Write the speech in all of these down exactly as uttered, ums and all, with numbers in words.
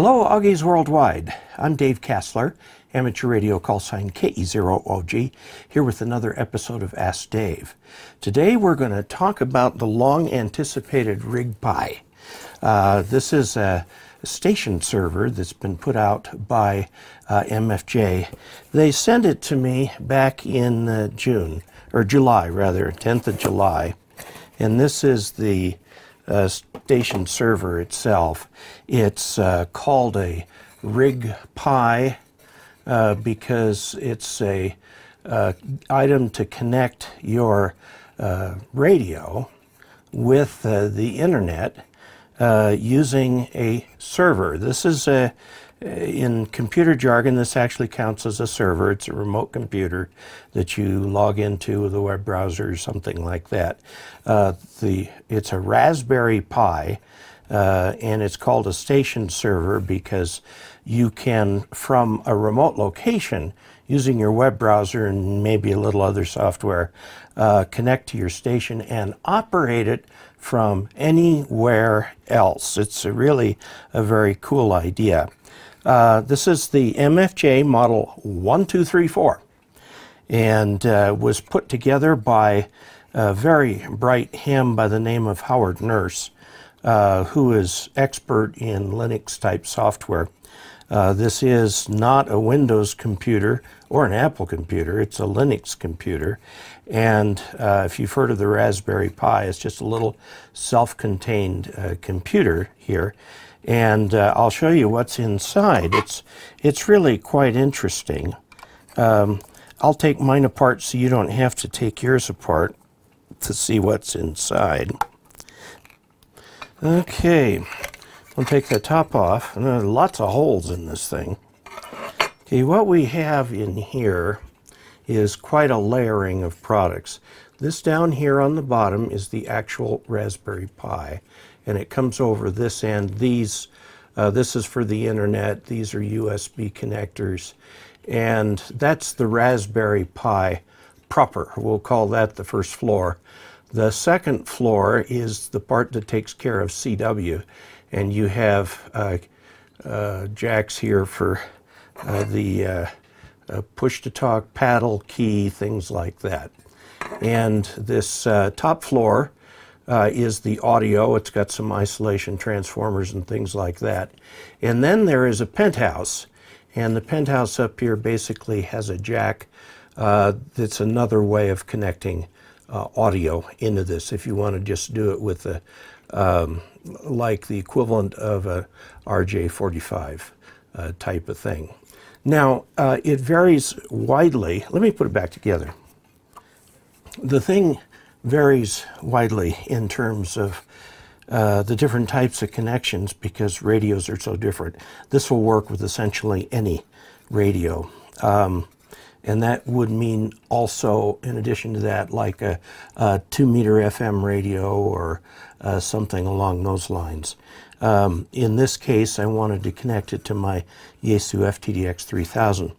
Hello, Auggies worldwide. I'm Dave Casler, amateur radio call sign K E zero O G, here with another episode of Ask Dave. Today we're going to talk about the long-anticipated RigPi. Uh, this is a station server that's been put out by uh, M F J. They sent it to me back in uh, June, or July rather, tenth of July, and this is the Uh, station server itself. It's uh, called a RigPi uh, because it's a uh, item to connect your uh, radio with uh, the internet uh, using a server. This is a, in computer jargon, this actually counts as a server. It's a remote computer that you log into with a web browser or something like that. Uh, the, it's a Raspberry Pi, uh, and it's called a station server because you can, from a remote location, using your web browser and maybe a little other software, uh, connect to your station and operate it from anywhere else. It's a really a very cool idea. Uh, this is the M F J model one two three four, and uh, was put together by a very bright ham by the name of Howard Nurse, uh, who is expert in Linux-type software. Uh, this is not a Windows computer or an Apple computer. It's a Linux computer. And uh, if you've heard of the Raspberry Pi, it's just a little self-contained uh, computer here. And uh, I'll show you what's inside. It's, it's really quite interesting. Um, I'll take mine apart so you don't have to take yours apart to see what's inside. Okay. We'll take the top off, and there are lots of holes in this thing. Okay, what we have in here is quite a layering of products. This down here on the bottom is the actual Raspberry Pi, and it comes over this end. These, uh, this is for the internet. These are U S B connectors, and that's the Raspberry Pi proper. We'll call that the first floor. The second floor is the part that takes care of C W. And you have uh, uh, jacks here for uh, the uh, uh, push-to-talk, paddle, key, things like that. And this uh, top floor uh, is the audio. It's got some isolation transformers and things like that. And then there is a penthouse. And the penthouse up here basically has a jack uh, that's another way of connecting uh, audio into this, if you want to just do it with a Um, like the equivalent of a R J forty-five uh, type of thing. Now, uh, it varies widely. Let me put it back together. The thing varies widely in terms of uh, the different types of connections because radios are so different. This will work with essentially any radio. Um, And that would mean also, in addition to that, like a, a two meter F M radio or uh, something along those lines. Um, in this case, I wanted to connect it to my Yaesu F T D X three thousand.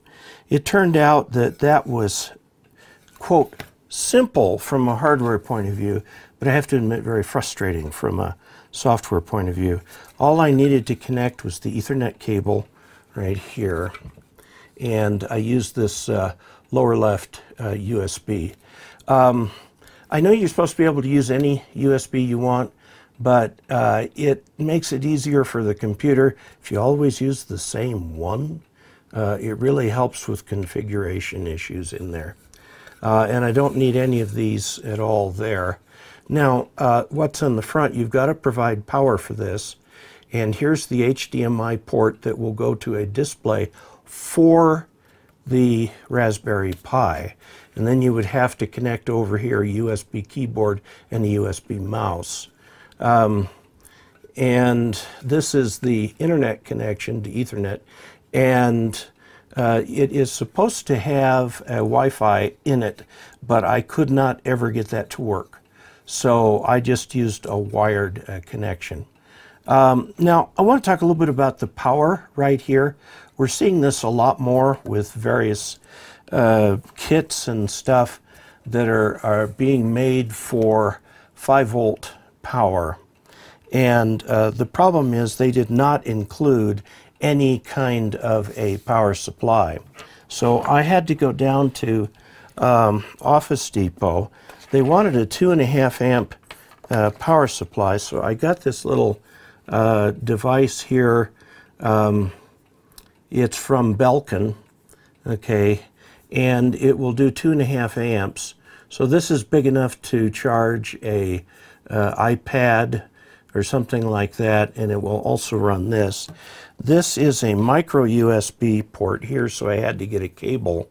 It turned out that that was, quote, simple from a hardware point of view, but I have to admit very frustrating from a software point of view. All I needed to connect was the Ethernet cable right here. And I use this uh, lower left uh, U S B. Um, I know you're supposed to be able to use any U S B you want, but uh, it makes it easier for the computer if you always use the same one. Uh, it really helps with configuration issues in there. Uh, and I don't need any of these at all there. Now, uh, what's on the front? You've got to provide power for this. And here's the H D M I port that will go to a display for the Raspberry Pi, and then you would have to connect over here a U S B keyboard and a U S B mouse. Um, and this is the internet connection to Ethernet, and uh, it is supposed to have a Wi-Fi in it, but I could not ever get that to work. So I just used a wired uh, connection. Um, now, I want to talk a little bit about the power right here. We're seeing this a lot more with various uh, kits and stuff that are, are being made for five volt power. And uh, the problem is they did not include any kind of a power supply. So I had to go down to um, Office Depot. They wanted a two and a half amp uh, power supply, so I got this little uh, device here. Um, it's from Belkin, okay, and it will do two and a half amps. So this is big enough to charge a uh, iPad or something like that, and it will also run this. This is a micro U S B port here, so I had to get a cable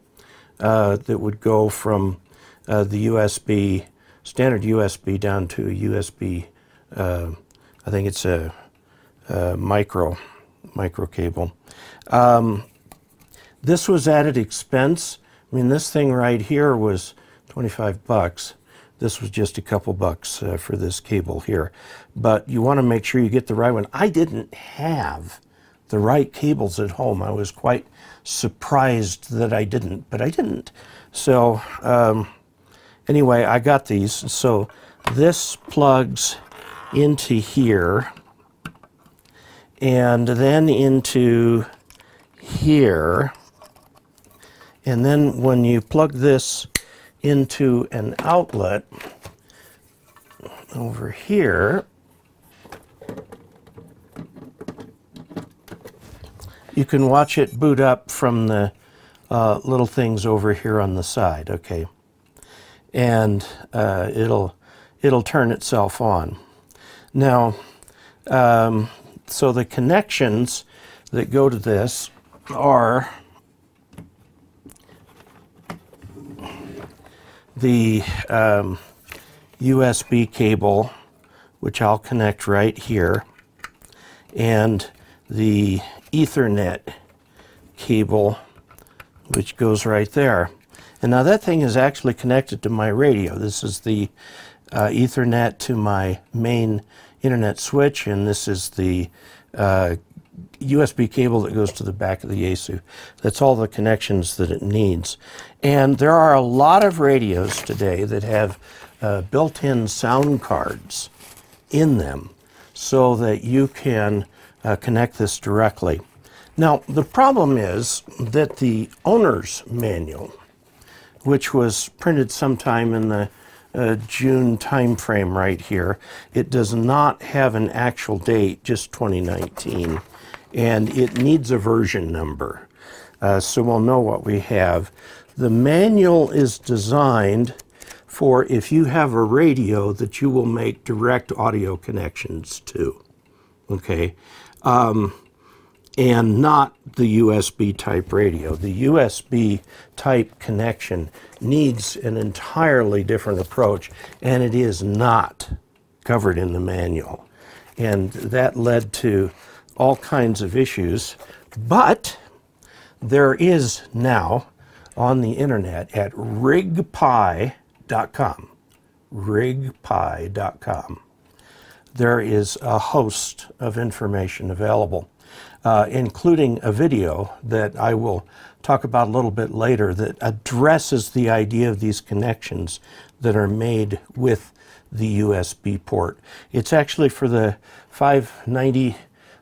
uh, that would go from uh, the U S B, standard U S B, down to a U S B, uh, I think it's a, a micro, micro cable. Um, this was added expense. I mean, this thing right here was twenty-five bucks. This was just a couple bucks uh, for this cable here. But you want to make sure you get the right one. I didn't have the right cables at home. I was quite surprised that I didn't, but I didn't. So um, anyway, I got these. So this plugs into here and then into here. And then when you plug this into an outlet over here, you can watch it boot up from the uh, little things over here on the side, okay, and uh, it'll it'll turn itself on. Now, um, so the connections that go to this are the um, U S B cable, which I'll connect right here, and the Ethernet cable, which goes right there. And now that thing is actually connected to my radio. This is the uh, Ethernet to my main internet switch, and this is the uh, U S B cable that goes to the back of the Yaesu. That's all the connections that it needs. And there are a lot of radios today that have uh, built-in sound cards in them so that you can uh, connect this directly. Now, the problem is that the owner's manual, which was printed sometime in the Uh, June time frame right here, it does not have an actual date, just twenty nineteen, and it needs a version number, uh, so we'll know what we have. The manual is designed for if you have a radio that you will make direct audio connections to, okay, um, and not the U S B type radio. The U S B type connection needs an entirely different approach, and it is not covered in the manual. And that led to all kinds of issues. But there is now on the internet at rig pi dot com, rig pi dot com, there is a host of information available. Uh, including a video that I will talk about a little bit later that addresses the idea of these connections that are made with the U S B port. It's actually for the five ninety,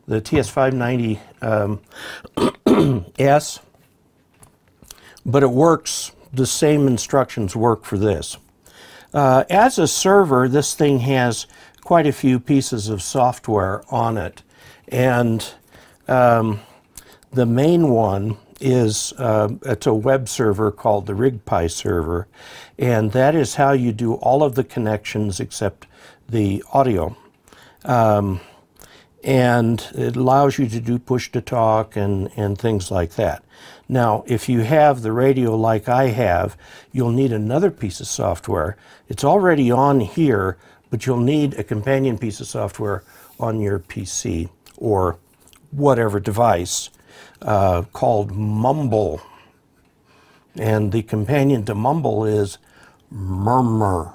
the T S five ninety S, um, but it works, the same instructions work for this. Uh, as a server, this thing has quite a few pieces of software on it, and Um, the main one is uh, it's a web server called the RigPi server, and that is how you do all of the connections except the audio. Um, and it allows you to do push-to-talk and, and things like that. Now, if you have the radio like I have, you'll need another piece of software. It's already on here, but you'll need a companion piece of software on your P C or whatever device uh, called Mumble, and the companion to Mumble is Murmur.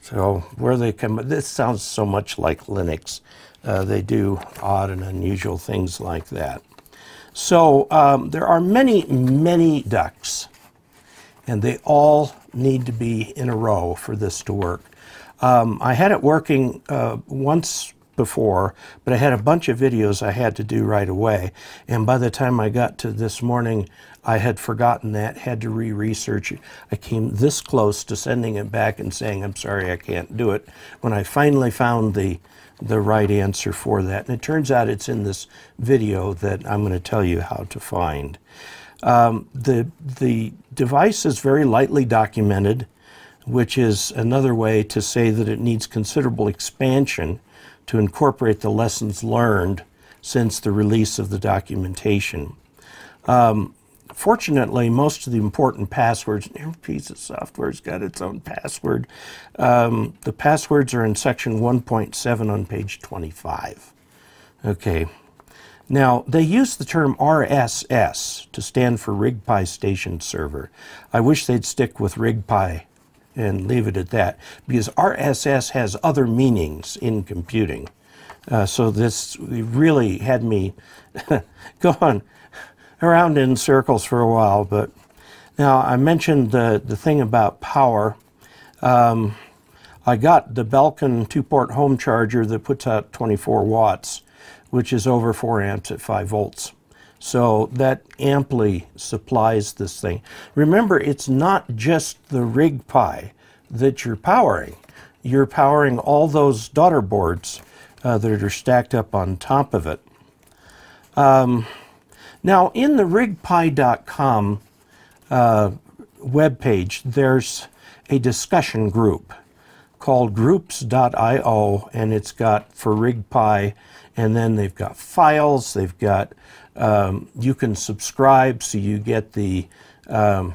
So where they come, this sounds so much like Linux. Uh, they do odd and unusual things like that. So um, there are many, many ducks, and they all need to be in a row for this to work. Um, I had it working uh, once before, but I had a bunch of videos I had to do right away. And by the time I got to this morning, I had forgotten that, had to re-research it. I came this close to sending it back and saying, I'm sorry, I can't do it, when I finally found the, the right answer for that. And it turns out it's in this video that I'm going to tell you how to find. Um, the, the device is very lightly documented, which is another way to say that it needs considerable expansion to incorporate the lessons learned since the release of the documentation. Um, fortunately, most of the important passwords, every piece of software's got its own password. Um, the passwords are in section one point seven on page twenty-five. Okay. Now, they use the term R S S to stand for RigPi Station Server. I wish they'd stick with RigPi and leave it at that, because R S S has other meanings in computing. Uh, so this really had me going around in circles for a while. But now I mentioned the, the thing about power. Um, I got the Belkin two-port home charger that puts out twenty-four watts, which is over four amps at five volts. So that amply supplies this thing. Remember, it's not just the RigPi that you're powering. You're powering all those daughter boards uh, that are stacked up on top of it. Um, now, in the RigPi dot com uh, webpage, there's a discussion group called Groups dot i o, and it's got for RigPi, and then they've got files, they've got Um, you can subscribe, so you get the um,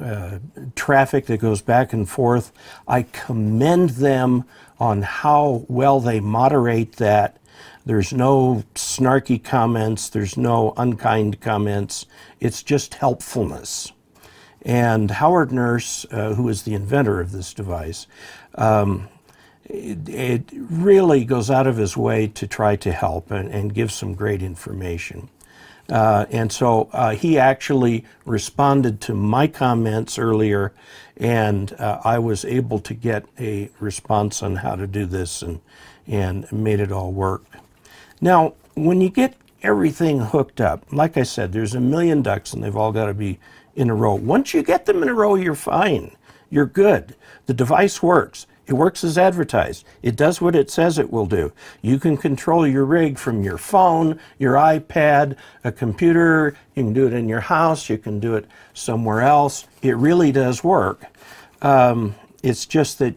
uh, traffic that goes back and forth. I commend them on how well they moderate that. There's no snarky comments. There's no unkind comments. It's just helpfulness. And Howard Nurse, uh, who is the inventor of this device, um, It, it really goes out of his way to try to help and, and give some great information. Uh, and so uh, he actually responded to my comments earlier, and uh, I was able to get a response on how to do this and, and made it all work. Now, when you get everything hooked up, like I said, there's a million ducks and they've all got to be in a row. Once you get them in a row, you're fine. You're good. The device works. It works as advertised. It does what it says it will do. You can control your rig from your phone, your iPad, a computer. You can do it in your house. You can do it somewhere else. It really does work. Um, it's just that,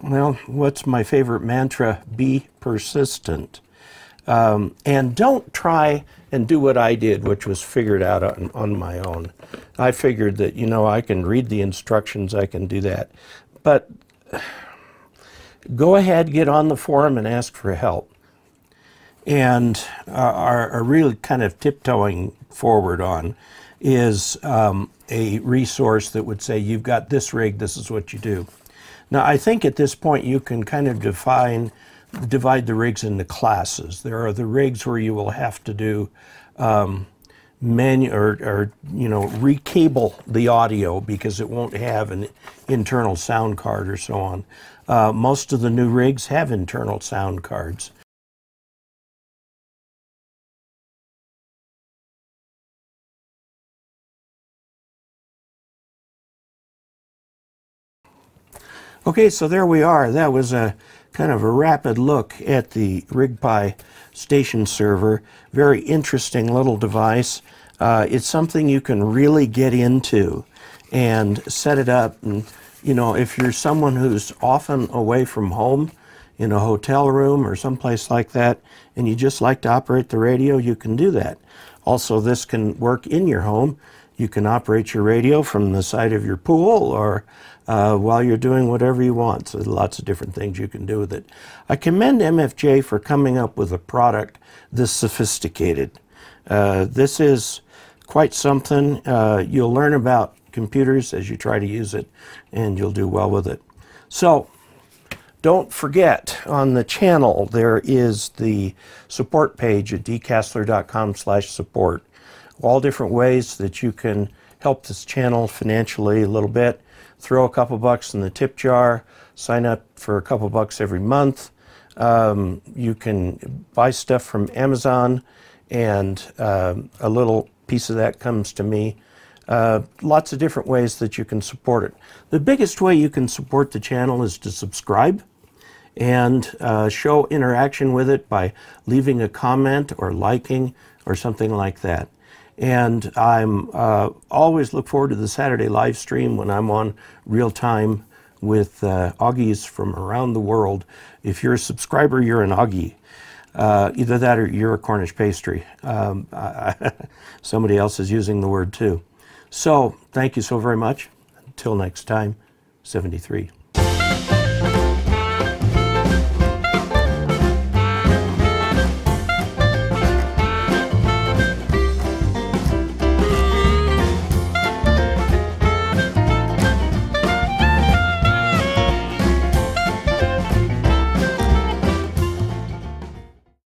well, what's my favorite mantra? Be persistent. Um, and don't try and do what I did, which was figure it out on, on my own. I figured that, you know, I can read the instructions. I can do that. But go ahead, get on the forum and ask for help, and uh, are, are really kind of tiptoeing forward on is um, a resource that would say, you've got this rig, this is what you do. Now, I think at this point you can kind of define, divide the rigs into classes. There are the rigs where you will have to do um, menu or, or you know, recable the audio because it won't have an internal sound card or so on. Uh, most of the new rigs have internal sound cards. Okay, so there we are. That was a kind of a rapid look at the RigPi Station Server. Very interesting little device. Uh, it's something you can really get into and set it up. And you know, if you're someone who's often away from home in a hotel room or someplace like that, and you just like to operate the radio, you can do that. Also, this can work in your home. You can operate your radio from the side of your pool or uh, while you're doing whatever you want. So lots of different things you can do with it. I commend M F J for coming up with a product this sophisticated. Uh, this is quite something. Uh, you'll learn about computers as you try to use it, and you'll do well with it. So don't forget, on the channel there is the support page at d casler dot com slash support. All different ways that you can help this channel financially a little bit. Throw a couple bucks in the tip jar, sign up for a couple bucks every month. Um, you can buy stuff from Amazon, and uh, a little piece of that comes to me. Uh, lots of different ways that you can support it. The biggest way you can support the channel is to subscribe and uh, show interaction with it by leaving a comment or liking or something like that. And I'm uh, always look forward to the Saturday live stream when I'm on real time with uh, Auggies from around the world. If you're a subscriber, you're an Auggie. Uh, either that or you're a Cornish pastry. Um, I, somebody else is using the word too. So thank you so very much. Until next time, seventy-three.